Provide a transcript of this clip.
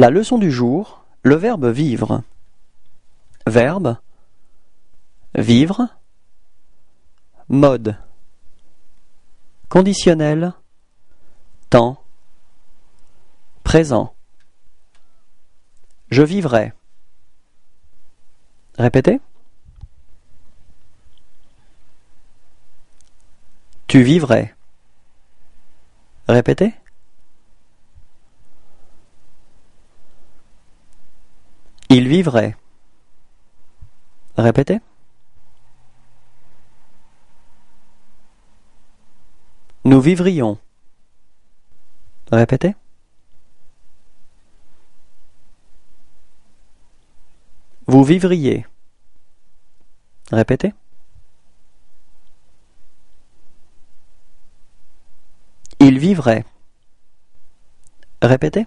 La leçon du jour, le verbe vivre. Verbe, vivre, mode, conditionnel, temps, présent. Je vivrai. Répétez. Tu vivrais. Répétez. Il vivrait. Répétez. Nous vivrions. Répétez. Vous vivriez. Répétez. Il vivrait. Répétez.